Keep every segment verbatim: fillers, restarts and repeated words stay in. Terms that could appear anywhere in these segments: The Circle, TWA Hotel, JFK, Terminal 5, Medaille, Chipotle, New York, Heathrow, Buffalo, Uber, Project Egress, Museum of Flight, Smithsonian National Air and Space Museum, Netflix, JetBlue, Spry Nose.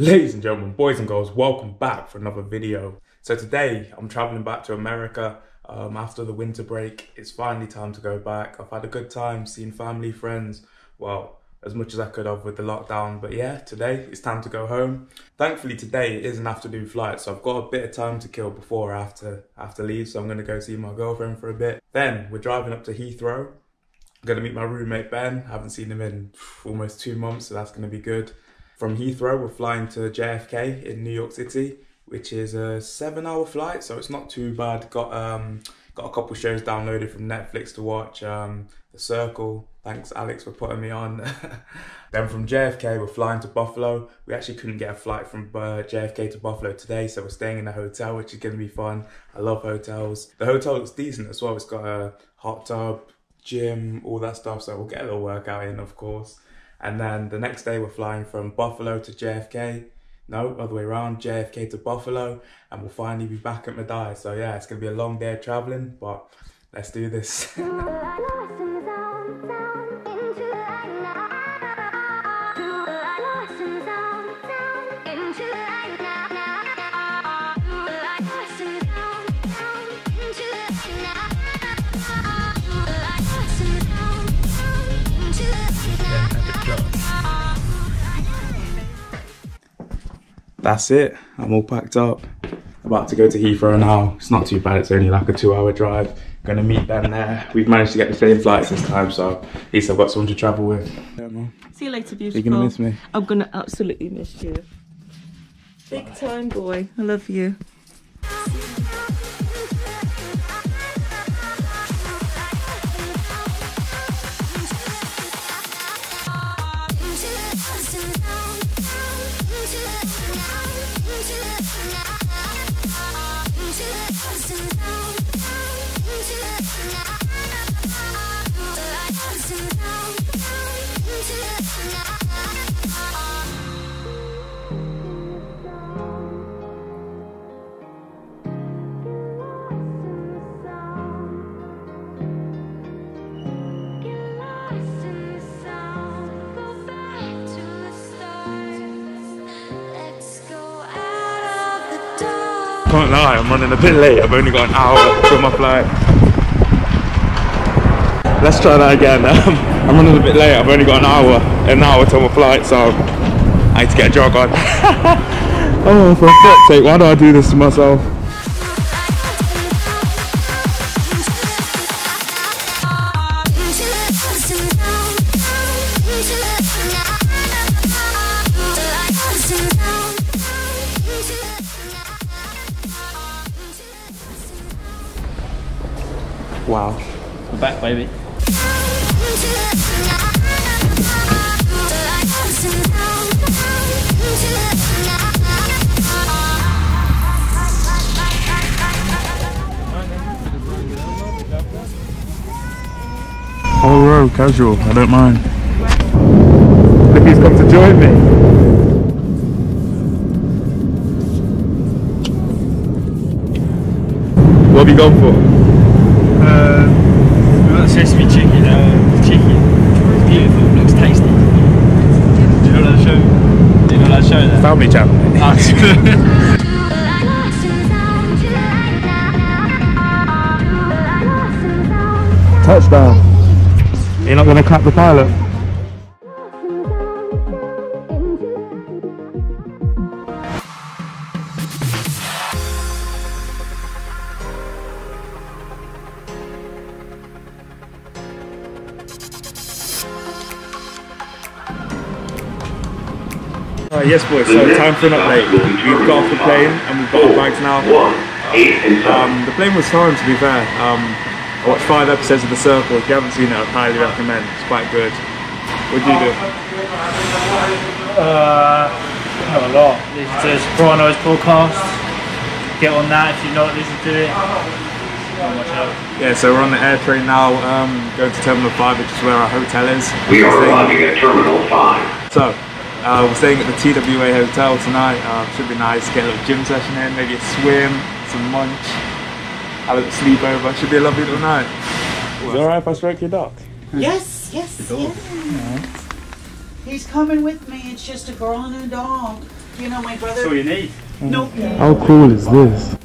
Ladies and gentlemen, boys and girls, welcome back for another video. So today I'm traveling back to America um, after the winter break. It's finally time to go back. I've had a good time seeing family, friends, well, as much as I could have with the lockdown. But yeah, today it's time to go home. Thankfully today it is an afternoon flight, so I've got a bit of time to kill before I have to, have to leave. So I'm going to go see my girlfriend for a bit. Then we're driving up to Heathrow. I'm going to meet my roommate Ben. I haven't seen him in almost two months, so that's going to be good. From Heathrow, we're flying to J F K in New York City, which is a seven-hour flight, so it's not too bad. Got um, got a couple shows downloaded from Netflix to watch. Um, The Circle. Thanks, Alex, for putting me on. Then from J F K, we're flying to Buffalo. We actually couldn't get a flight from uh, J F K to Buffalo today, so we're staying in a hotel, which is going to be fun. I love hotels. The hotel looks decent as well. It's got a hot tub, gym, all that stuff, so we'll get a little workout in, of course. And then the next day we're flying from Buffalo to J F K. No, other way around, J F K to Buffalo. And we'll finally be back at Medaille. So yeah, it's going to be a long day of travelling, but let's do this. That's it, I'm all packed up. About to go to Heathrow now. It's not too bad, it's only like a two hour drive. Gonna meet Ben there. We've managed to get the same flights this time, so at least I've got someone to travel with. Yeah, man. See you later, beautiful. Are you gonna miss me? I'm gonna absolutely miss you. Big Bye. Time boy, I love you. Can't lie, I'm running a bit late. I've only got an hour till my flight. Let's try that again. I'm running a bit late. I've only got an hour, an hour till my flight, so I need to get a jog on. Oh, for fuck's sake, why do I do this to myself? Wow. We're back, baby. Whole row, casual, I don't mind. Look, he's come to join me. What have you gone for? Sesame chicken, uh, chicken. It's beautiful, it looks tasty. Do you know that show? Do you know that show there? Family Channel. Ah, touchdown. You're not going to clap the pilot? Right, yes boys, so time for an update. We've got off the plane and we've got our bags now. Um, the plane was fine, to be fair. Um, I watched five episodes of The Circle. If you haven't seen it, I'd highly recommend. It's quite good. What do you do? Uh, not a lot. Listen to Spry Nose podcast. Get on that if you're not listening to it. Not much else. Yeah, so we're on the air train now. Um, going to Terminal five, which is where our hotel is. We are arriving at Terminal five. So. Uh, we're staying at the T W A Hotel tonight. Uh, should be nice, get a little gym session in, maybe a swim, some munch, a little sleepover. Should be a lovely little night. Is it alright if I stroke your dog? Yes, yes, yes. He's coming with me, it's just a grown dog. you know, my brother. So you need? No. How cool is this?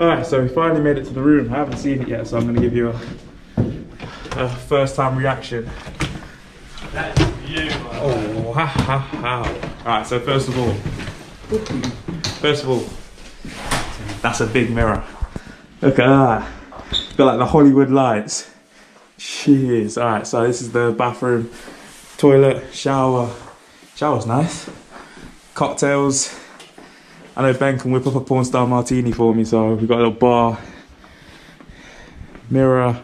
Alright, so we finally made it to the room. I haven't seen it yet, so I'm going to give you a, a first time reaction. That's you, oh, ha ha ha. Alright, so first of all, first of all, that's a big mirror. Look at that. Got like the Hollywood lights. Jeez. Alright, so this is the bathroom, toilet, shower. Shower's nice. Cocktails. I know Ben can whip up a porn star martini for me, so we've got a little bar. Mirror.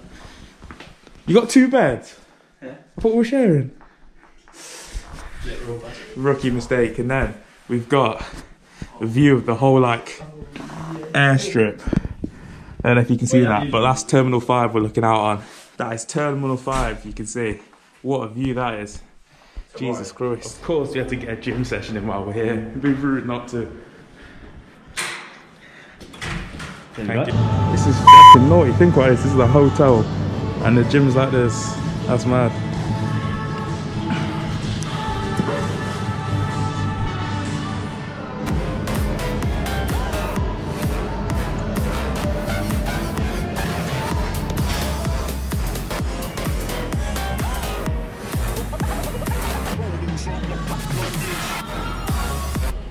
You got two beds? Yeah. I thought we were sharing. Yeah, we're all back. Rookie mistake. And then we've got a view of the whole like airstrip. I don't know if you can see that, but that's Terminal five we're looking out on. That is Terminal five, you can see. What a view that is. Jesus Christ. Of course we had to get a gym session in while we're here. It'd be rude not to. Thank you. This is fucking naughty. Think about this. This is a hotel, and the gym's like this. That's mad.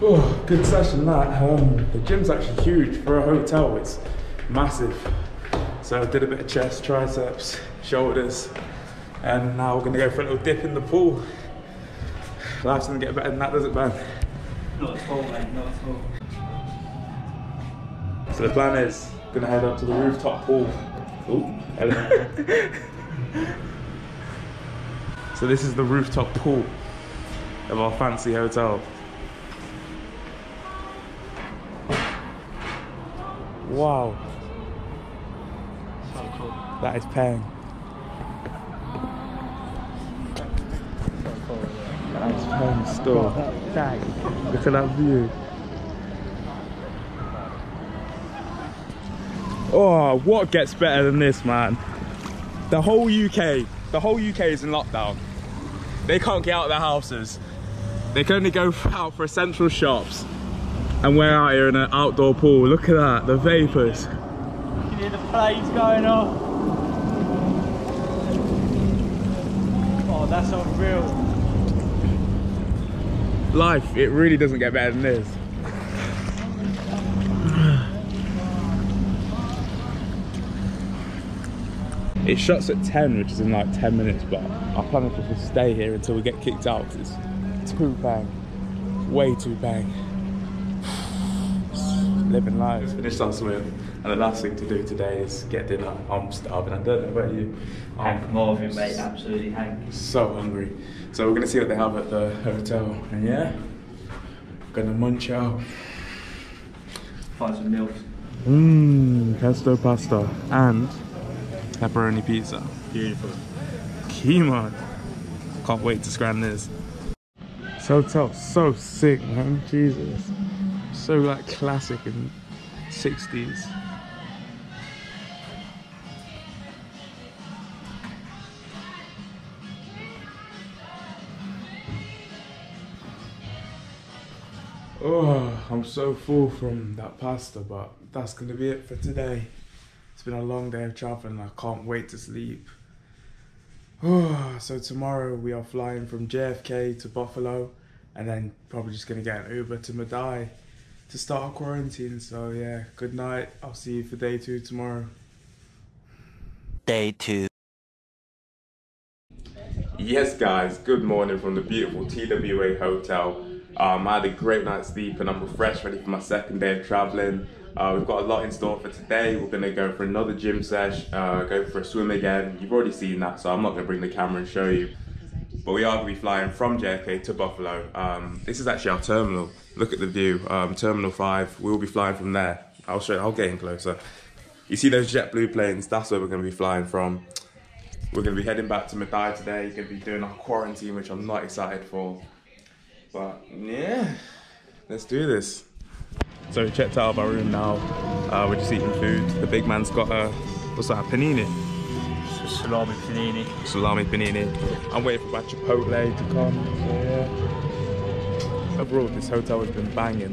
Oh, good session that. Um, the gym's actually huge for a hotel, it's massive. So I did a bit of chest, triceps, shoulders, and now we're gonna go for a little dip in the pool. Life's gonna get better than that, does it, Ben? Not at all, man, not at all. So the plan is, we're gonna head up to the rooftop pool. Ooh, hello. So this is the rooftop pool of our fancy hotel. Wow. So cool. That is paying. So cool, yeah. That is paying store. Look at that view. Oh, what gets better than this, man? The whole U K, the whole U K is in lockdown. They can't get out of their houses. They can only go out for essential shops. And we're out here in an outdoor pool. Look at that, the vapours. You can hear the planes going off. Oh, that's unreal. Life, it really doesn't get better than this. It shuts at ten, which is in like ten minutes, but I plan to just stay here until we get kicked out, because it's too bang, way too bang. Living life. Finished our swim, and the last thing to do today is get dinner. I'm starving. I don't know about you. I'm hungry, mate. Absolutely hangry. So hungry. So we're gonna see what they have at the hotel, and yeah, gonna munch out. Find some meals. Mmm, pesto pasta and pepperoni pizza. Beautiful. Keema. Can't wait to scram this. This hotel's so sick, man. Jesus. So like classic and sixties. Oh, I'm so full from that pasta, but that's gonna be it for today. It's been a long day of traveling. I can't wait to sleep. Oh, so tomorrow we are flying from J F K to Buffalo, and then probably just gonna get an Uber to Medaille to start our quarantine. So yeah, good night. I'll see you for day two tomorrow. Day two. Yes guys, good morning from the beautiful T W A Hotel. Um, I had a great night's sleep and I'm refreshed, ready for my second day of traveling. Uh, we've got a lot in store for today. We're gonna go for another gym sesh, uh, go for a swim again. You've already seen that, so I'm not gonna bring the camera and show you. But we are gonna be flying from J F K to Buffalo. Um, this is actually our terminal. Look at the view, um, Terminal five. We'll be flying from there. I'll show you, I'll get in closer. You see those JetBlue planes? That's where we're gonna be flying from. We're gonna be heading back to Medaille today. Gonna be doing our quarantine, which I'm not excited for. But yeah, let's do this. So we checked out of our room now. Uh, we're just eating food. The big man's got a What's that? Panini? Salami panini. Salami panini. I'm waiting for my Chipotle to come. Yeah. Overall, this hotel has been banging.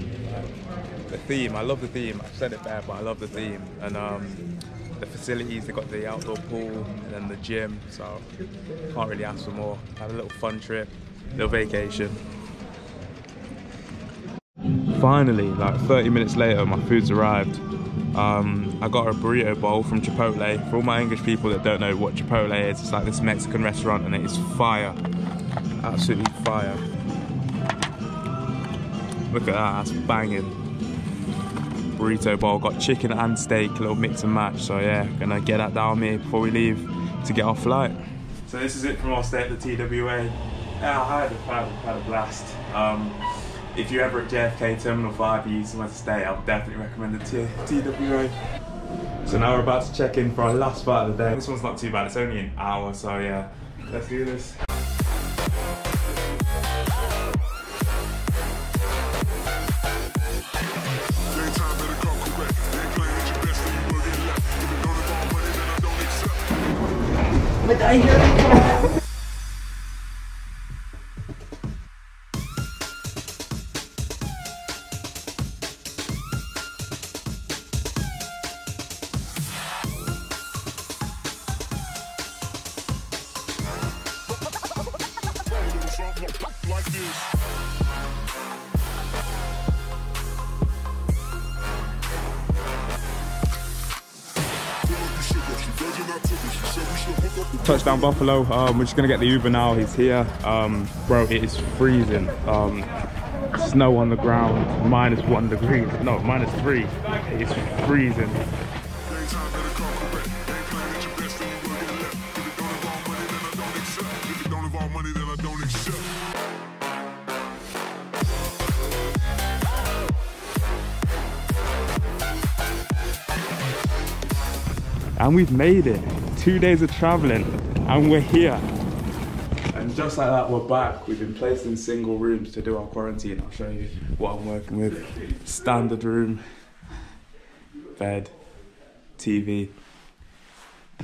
The theme, I love the theme. I've said it there, but I love the theme. And um, the facilities, they've got the outdoor pool and then the gym. So can't really ask for more. Have a little fun trip, little vacation. Finally, like thirty minutes later, my food's arrived. Um, I got a burrito bowl from Chipotle. For all my English people that don't know what Chipotle is, it's like this Mexican restaurant and it is fire. Absolutely fire. Look at that, that's banging. Burrito bowl, got chicken and steak, a little mix and match. So yeah, gonna get that down me before we leave to get our flight. So this is it from our stay at the T W A. Yeah, I had a, had a blast. Um, If you're ever at J F K Terminal five and you need somewhere to stay, I would definitely recommend the T W A. So now we're about to check in for our last flight of the day. This one's not too bad, it's only an hour, so yeah, let's do this. But I hear you. Touchdown Buffalo. Um, we're just gonna get the Uber now. He's here. Um, bro, it is freezing. Um, snow on the ground, minus one degree. No, minus three. It's freezing. And we've made it. Two days of traveling and we're here. And just like that, we're back. We've been placed in single rooms to do our quarantine. I'll show you what I'm working with. Standard room, bed, T V.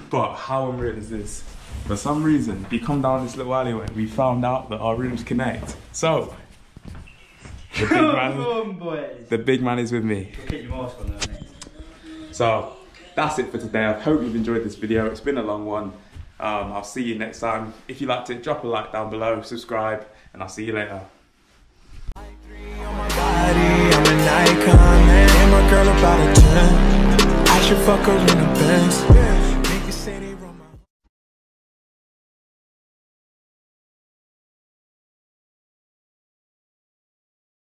But how unreal is this? For some reason, if you come down this little alleyway, we found out that our rooms connect. So, the big man, come on, boys. The big man is with me. We'll get your mask on there, mate. So, that's it for today. I hope you've enjoyed this video. It's been a long one. Um, I'll see you next time. If you liked it, drop a like down below, subscribe, and I'll see you later. I should fuck her in the